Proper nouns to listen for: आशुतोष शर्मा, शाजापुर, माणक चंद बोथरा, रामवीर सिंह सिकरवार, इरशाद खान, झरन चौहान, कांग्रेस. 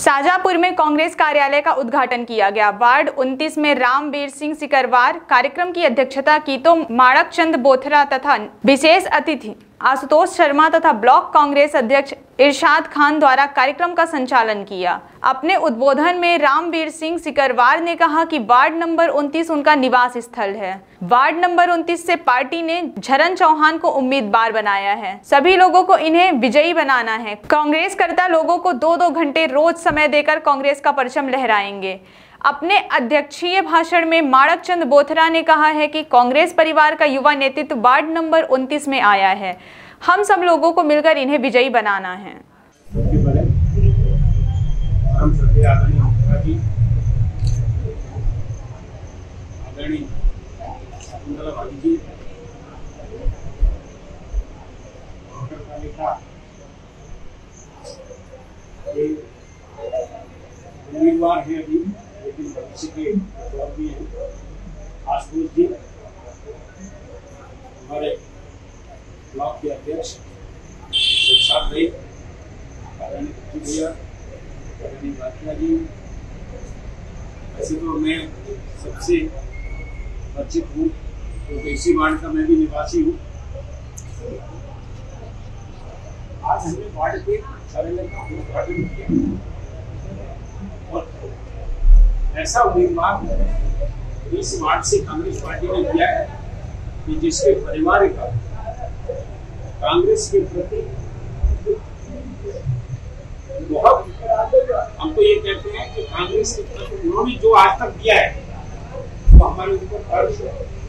शाजापुर में कांग्रेस कार्यालय का उद्घाटन किया गया। वार्ड 29 में रामवीर सिंह सिकरवार कार्यक्रम की अध्यक्षता की तो माणक चंद बोथरा तथा विशेष अतिथि आशुतोष शर्मा तथा ब्लॉक कांग्रेस अध्यक्ष इरशाद खान द्वारा कार्यक्रम का संचालन किया। अपने उद्बोधन में रामवीर सिंह सिकरवार ने कहा कि वार्ड नंबर 29 उनका निवास स्थल है। वार्ड नंबर 29 से पार्टी ने झरन चौहान को उम्मीदवार बनाया है। सभी लोगों को इन्हें विजयी बनाना है। कांग्रेस कर्ता लोगों को 2-2 घंटे रोज समय देकर कांग्रेस का परचम लहराएंगे। अपने अध्यक्षीय भाषण में माणक चंद बोथरा ने कहा है कि कांग्रेस परिवार का युवा नेतृत्व वार्ड नंबर 29 में आया है। हम सब लोगों को मिलकर इन्हें विजयी बनाना है। लेकिन भविष्य के दौर में आशुतोष जी हमारे ब्लॉक के अध्यक्ष इरशाद भाई, आदरणीय कुछ भैया, आदरणीय बातिया जी। वैसे तो मैं सबसे परिचित हूँ क्योंकि इसी वार्ड का मैं भी निवासी हूँ। आज हमने वार्ड के कार्यालय का उद्घाटन किया। ऐसा उम्मीदवार इस वार्ड से कांग्रेस पार्टी ने दिया है कि जिसके परिवार का कांग्रेस के प्रति बहुत, हमको ये कहते हैं कि कांग्रेस के प्रति उन्होंने जो आज तक दिया है वो तो हमारे ऊपर गर्व है।